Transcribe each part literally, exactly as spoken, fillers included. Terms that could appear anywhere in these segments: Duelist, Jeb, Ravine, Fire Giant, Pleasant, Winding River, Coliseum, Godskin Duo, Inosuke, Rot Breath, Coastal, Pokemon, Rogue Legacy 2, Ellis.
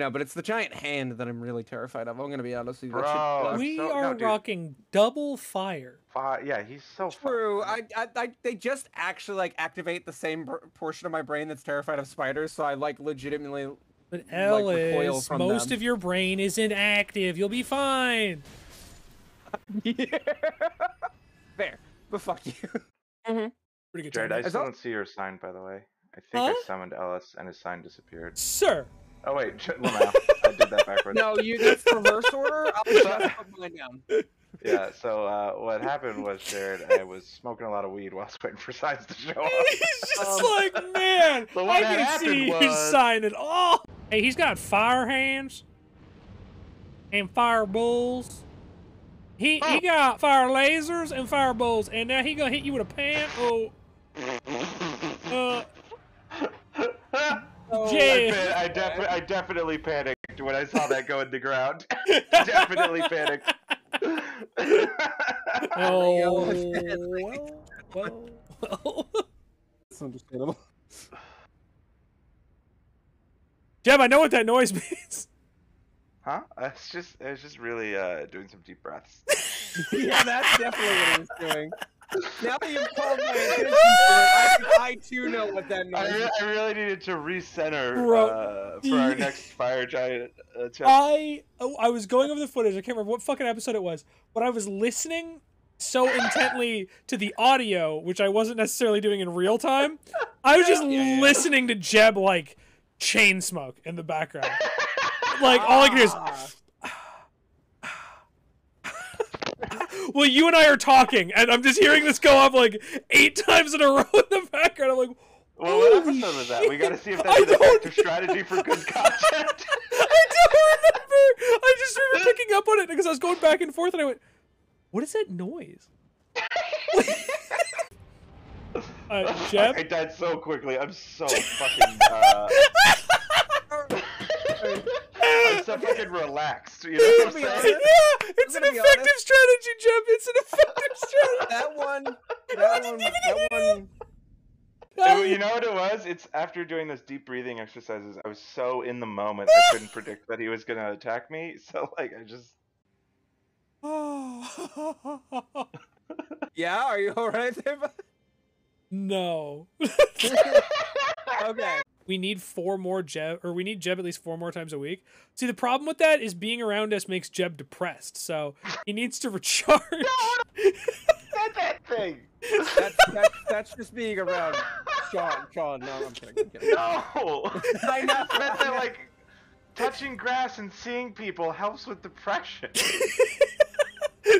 No, but it's the giant hand that I'm really terrified of. I'm going to be honest with you. Bro, should, we so, are no, rocking double fire. Fire. Yeah, he's so true. I, I, I, they just actually like activate the same portion of my brain that's terrified of spiders. So I like legitimately. But Ellis, like, most them. of your brain is inactive. You'll be fine. Yeah. There. But fuck you. Mm-hmm. Pretty good. Jared, I still don't see your sign, by the way. I think huh? I summoned Ellis and his sign disappeared. Sir. Oh wait, Lamau. I did that backwards. No, you that's reverse order. I'll just put mine down. Yeah, so uh, what happened was, Jared, I was smoking a lot of weed while I was waiting for signs to show up. He's just um, like, man, so I didn't see was... his sign at all. Hey, he's got fire hands and fire bulls. He oh. he got fire lasers and fire bulls, and now he gonna hit you with a pan. Oh. Uh. Oh, Jeb. I, I, defi I definitely panicked when I saw that go in the ground. Definitely panicked. Oh, well, well. That's understandable. Jeb, I know what that noise means. Huh? It's just, it's just really uh, doing some deep breaths. Yeah, that's definitely what it's doing. Now that you've called my attention to it, I, I too know what that means. I, re I really needed to recenter uh, for our next Fire Giant uh, challenge. I, oh, I was going over the footage. I can't remember what fucking episode it was, but I was listening so intently to the audio, which I wasn't necessarily doing in real time. I was just yeah, yeah. listening to Jeb, like, chain smoke in the background. Like, all I can hear is... Well, you and I are talking, and I'm just hearing this go off like eight times in a row in the background. I'm like, well, what episode shit. was that? We gotta see if that's an effective strategy for good content. I don't remember. I just remember picking up on it because I was going back and forth, and I went, "What is that noise?" uh, Jeb? I died so quickly. I'm so fucking. Uh... I'm so fucking relaxed, you know what I'm saying? Yeah, it's an effective honest. strategy, Jeb. It's an effective strategy. That one, that one, that one. So, you know what it was? It's after doing those deep breathing exercises, I was so in the moment, I couldn't predict that he was going to attack me. So, like, I just... Oh. Yeah, are you all right there, bud? No. Okay. We need four more Jeb, or we need Jeb at least four more times a week. See, the problem with that is being around us makes Jeb depressed, so he needs to recharge. No, that's that thing. That's, that's, that's just being around Sean. Sean, no, I'm kidding. I'm kidding. No, I know. I meant that like touching grass and seeing people helps with depression. You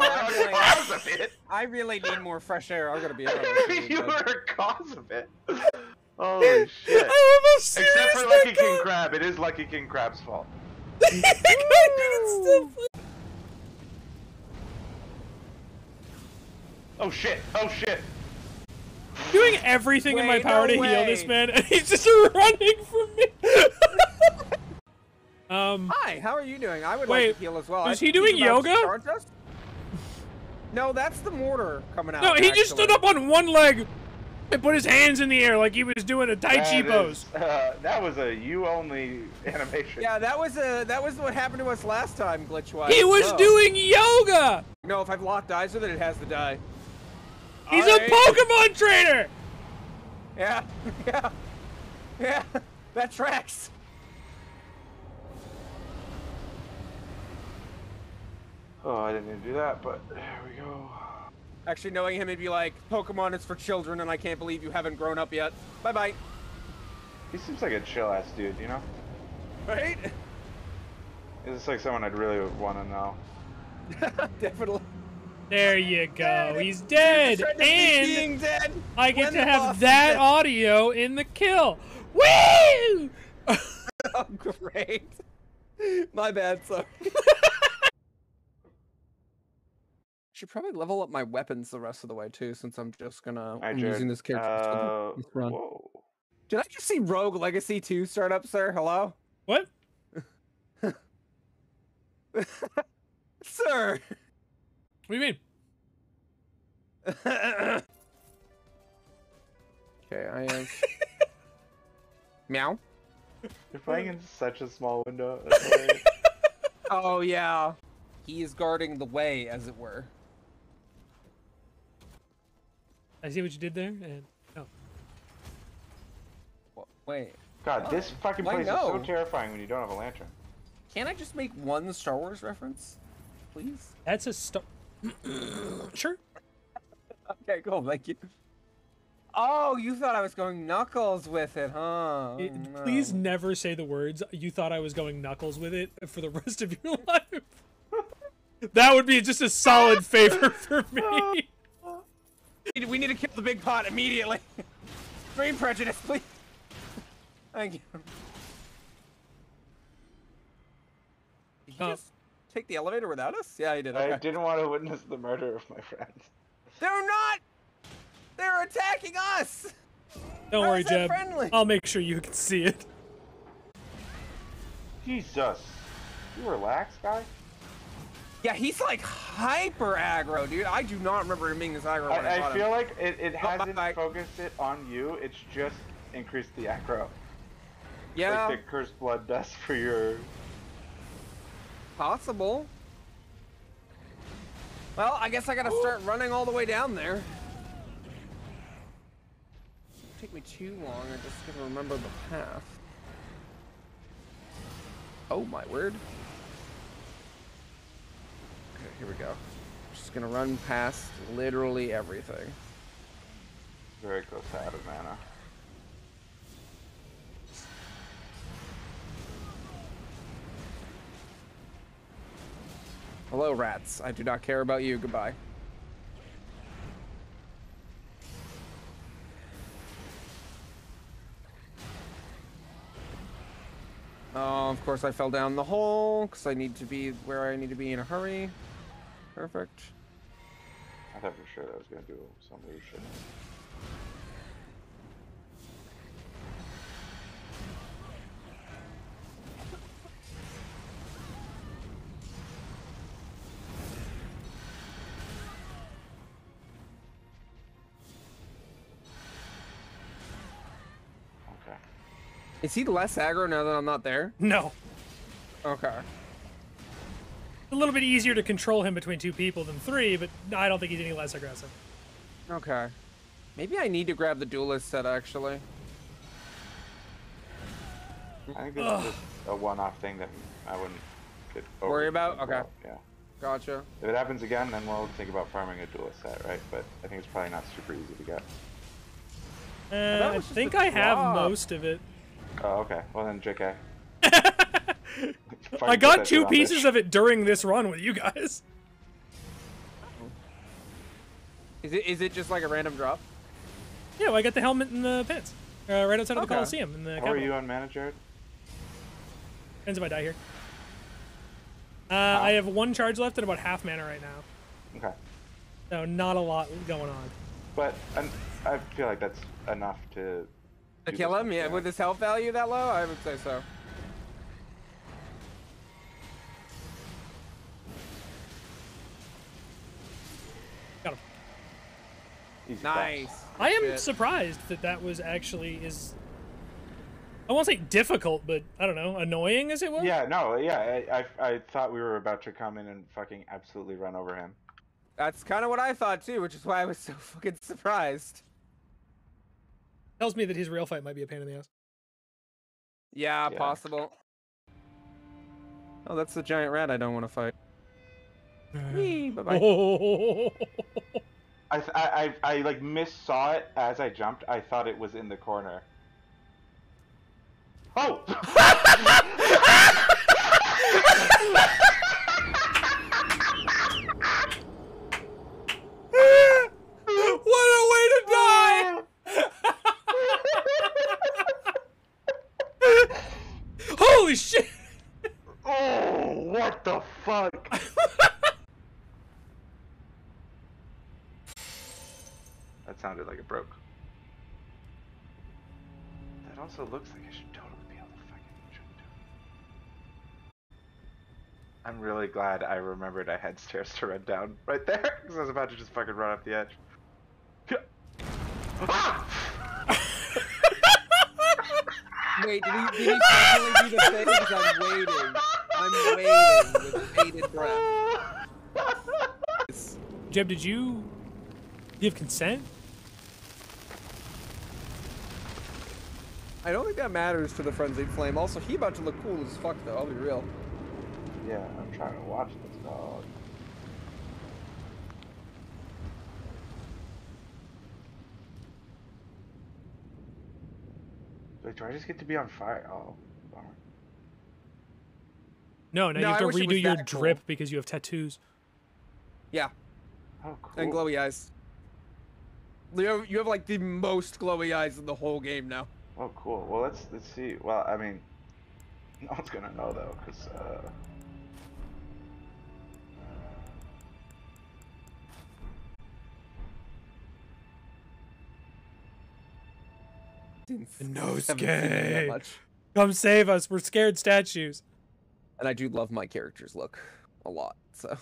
were a cause of it. I really need more fresh air. I'm gonna be honest. You were a cause of it. Holy shit. Except for Lucky King Crab. It is Lucky King Crab's fault. Oh shit. Oh shit. I'm doing everything Wait, in my power no to way. heal this man, and he's just running from me. um, Hi, how are you doing? I would Wait, like to heal as well. Is he doing yoga? No, that's the mortar coming out. No, he actually. just stood up on one leg. And put his hands in the air like he was doing a Tai Chi pose. Uh, that was a you only animation. Yeah, that was a that was what happened to us last time, glitch-wise. He was oh. doing yoga. No, if I've locked eyes with it, it has to die. He's All a right. Pokemon trainer. Yeah, yeah, yeah. That tracks. Oh, I didn't even do that, but there we go. Actually, knowing him, he'd be like, Pokemon is for children, and I can't believe you haven't grown up yet. Bye-bye. He seems like a chill-ass dude, you know? Right? He's like someone I'd really want to know. Definitely. There you go. He's dead. And dead. I get when to have that audio in the kill. Woo! Oh, great. My bad, sorry. Should probably level up my weapons the rest of the way too, since I'm just gonna I'm using this character. Uh, this run. Whoa. Did I just see Rogue Legacy two start up, sir? Hello? What? Sir. What do you mean? Okay, I am. Meow. They're playing in such a small window. That's oh yeah. He is guarding the way, as it were. I see what you did there, and oh. Well, wait. God, oh, this fucking place no? is so terrifying when you don't have a lantern. Can't I just make one Star Wars reference, please? That's a star. Sure. Okay, cool. Thank you. Oh, you thought I was going Knuckles with it, huh? It, no. Please never say the words, you thought I was going Knuckles with it for the rest of your life. That would be just a solid favor for me. We need to kill the big pot immediately. Scream prejudice, please. Thank you. Did he oh. just take the elevator without us? Yeah, he did. Okay. I didn't want to witness the murder of my friends. They're not! They're attacking us! Don't How worry, Jeb. Friendly? I'll make sure you can see it. Jesus. You relax, guy? Yeah, he's like hyper aggro, dude. I do not remember him being this aggro when I, I, I feel him. like it, it hasn't my, my, focused it on you. It's just increased the aggro. Yeah. Like the cursed blood does for your... Possible. Well, I guess I gotta Ooh. start running all the way down there. Take me too long, I just can't remember the path. Oh my word. Okay, here we go. Just gonna run past literally everything. Very close to out of mana. Hello rats, I do not care about you, goodbye. Oh, of course I fell down the hole, because I need to be where I need to be in a hurry. Perfect. I thought for sure that I was going to do some weird shit. Is he less aggro now that I'm not there? No. Okay. A little bit easier to control him between two people than three, but I don't think he's any less aggressive. Okay. Maybe I need to grab the Duelist set, actually. I think this is just a one-off thing that I wouldn't get over. Worry about? Okay. Yeah. Gotcha. If it happens again, then we'll think about farming a Duelist set, right? But I think it's probably not super easy to get. Uh, I think I have most of it. Oh, okay. Well then, J K. I got two pieces of it during this run with you guys. Is it is it just like a random drop? Yeah, well, I got the helmet in the pits, uh, right outside okay. of the Coliseum. In the How are you on mana, Jared? Depends if I die here. Uh, wow. I have one charge left and about half mana right now. Okay. So not a lot going on. But I'm, I feel like that's enough to... To kill him, yeah, with his health value that low, I would say so. Got him. Easy nice. Box. I am Shit. surprised that that was actually is. I won't say difficult, but I don't know, annoying as it was. Yeah, no, yeah, I, I, I thought we were about to come in and fucking absolutely run over him. That's kind of what I thought too, which is why I was so fucking surprised. Tells me that his rail fight might be a pain in the ass. Yeah, yeah, possible. Oh, that's the giant rat I don't want to fight. Whee, bye-bye. Oh. I, I, I, I like missaw it as I jumped. I thought it was in the corner. Oh! Holy shit! Oh, what the fuck? That sounded like it broke. That also looks like I should totally be able to fucking jump down. I'm really glad I remembered I had stairs to run down right there, because I was about to just fucking run off the edge. Ah! Wait, did he, did he finally do the thing? Because I'm waiting. I'm waiting with bated breath. Jeb, did you give consent? I don't think that matters to the frenzied flame. Also, he about to look cool as fuck, though. I'll be real. Yeah, I'm trying to watch this dog. Wait, do I just get to be on fire? Oh, bummer. No, now no, you have to redo your drip cool. because you have tattoos. Yeah. Oh, cool. And glowy eyes. Leo, you have like the most glowy eyes in the whole game now. Oh, cool. Well, let's let's see. Well, I mean, no one's gonna know though, cause. Uh... Inosuke, come save us! We're scared statues. And I do love my character's look a lot. So.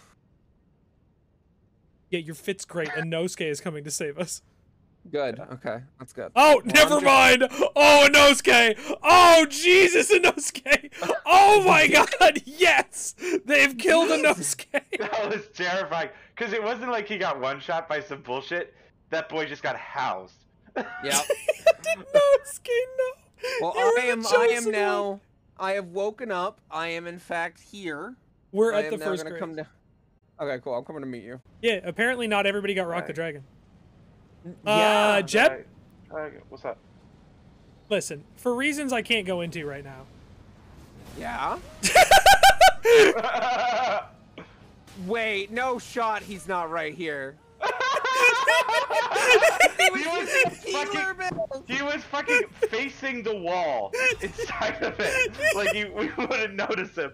Yeah, your fit's great, and Inosuke is coming to save us. Good. Okay, that's good. Oh, well, never I'm mind. Doing... Oh, Inosuke. Oh, Jesus, Inosuke. Oh my God, yes, they've killed Inosuke. That was terrifying. Cause it wasn't like he got one shot by some bullshit. That boy just got housed. Yeah. Inosuke, no. Well, you I am. I am now. One. I have woken up. I am in fact here. We're I at the first grade. Come to... Okay, cool. I'm coming to meet you. Yeah. Apparently, not everybody got Rock right. the Dragon. Yeah, uh, Jeb? Right. What's up? Listen, for reasons I can't go into right now. Yeah? Wait, no shot, he's not right here. he, was he, was fucking, he was fucking facing the wall inside of it. Like, he, we wouldn't notice him.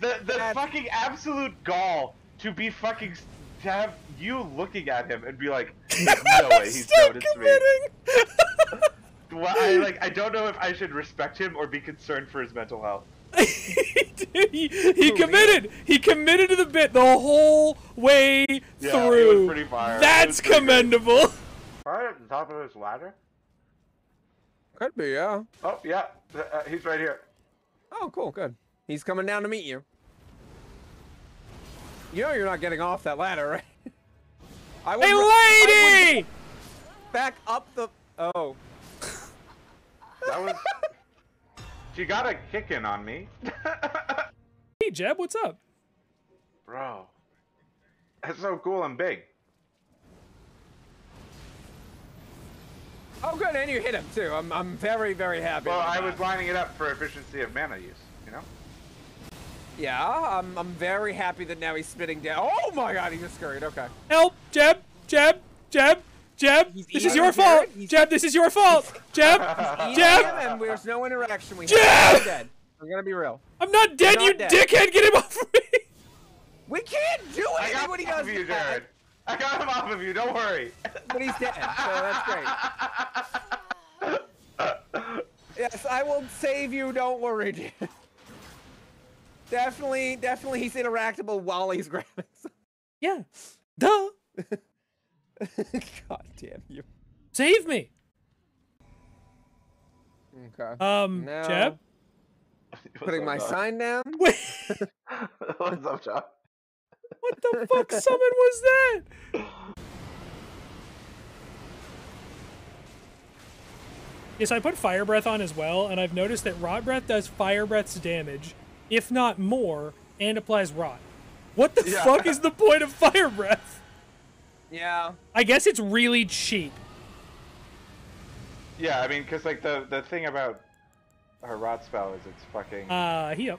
The, the fucking absolute gall to be fucking... To have you looking at him and be like, there's no way he's noticed me. Well, I, like, I don't know if I should respect him or be concerned for his mental health. Dude, he, he committed. He committed to the bit the whole way yeah, through. He was pretty fire. That's pretty commendable. Right at the top of his ladder? Could be, yeah. Oh, yeah. Uh, he's right here. Oh, cool. Good. He's coming down to meet you. You know you're not getting off that ladder, right? I hey, lady! I back up the... Oh. That was... She got a kick in on me. Hey, Jeb, what's up? Bro. That's so cool and big. Oh, good, and you hit him, too. I'm, I'm very, very happy. Well, I that. was lining it up for efficiency of mana use, you know? Yeah, I'm, I'm very happy that now he's spitting down. Oh my God, he just scurried, okay. Help, Jeb, Jeb, Jeb, Jeb, he's this is your fault. Jeb, this is your fault. Jeb, Jeb. And there's no interaction we Jeb! have. Dead. We're gonna be real. I'm not dead, not you dead. dickhead, get him off of me. We can't do it. I got him off of you, Jared. I got him off of you, don't worry. But he's dead, so that's great. Yes, I will save you, don't worry, Jared. Definitely, definitely he's interactable while he's grabbing something. Yeah. Duh. God damn you. Save me. Okay. Um, now, Jeb? Putting my up? sign down. Wait. What's up, Jeb? What the fuck summon was that? Yes, I put Fire Breath on as well, and I've noticed that Rot Breath does Fire Breath's damage, if not more, and applies rot. What the yeah. fuck is the point of Fire Breath? Yeah. I guess it's really cheap. Yeah, I mean, because, like, the, the thing about her rot spell is it's fucking... Uh, he up.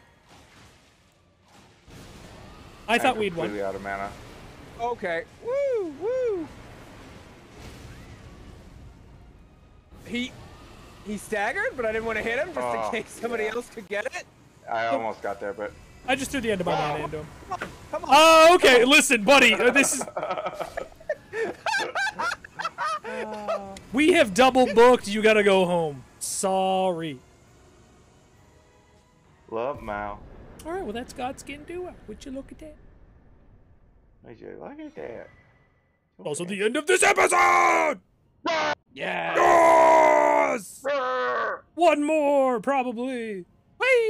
I, I thought we'd won. Completely out of mana. Okay. Woo, woo. He... He staggered, but I didn't want to hit him just oh, in case somebody yeah. else could get it. I almost got there, but... I just threw the end of my wow. mind into him. Come on, come on. Oh, okay, listen, buddy, this is... uh... We have double booked, you gotta go home. Sorry. Love, Mal. Alright, well, that's Godskin Duo. Would you look at that? Would you look at that? Okay. Also the end of this episode! Yes! Yes! One more, probably. Whee!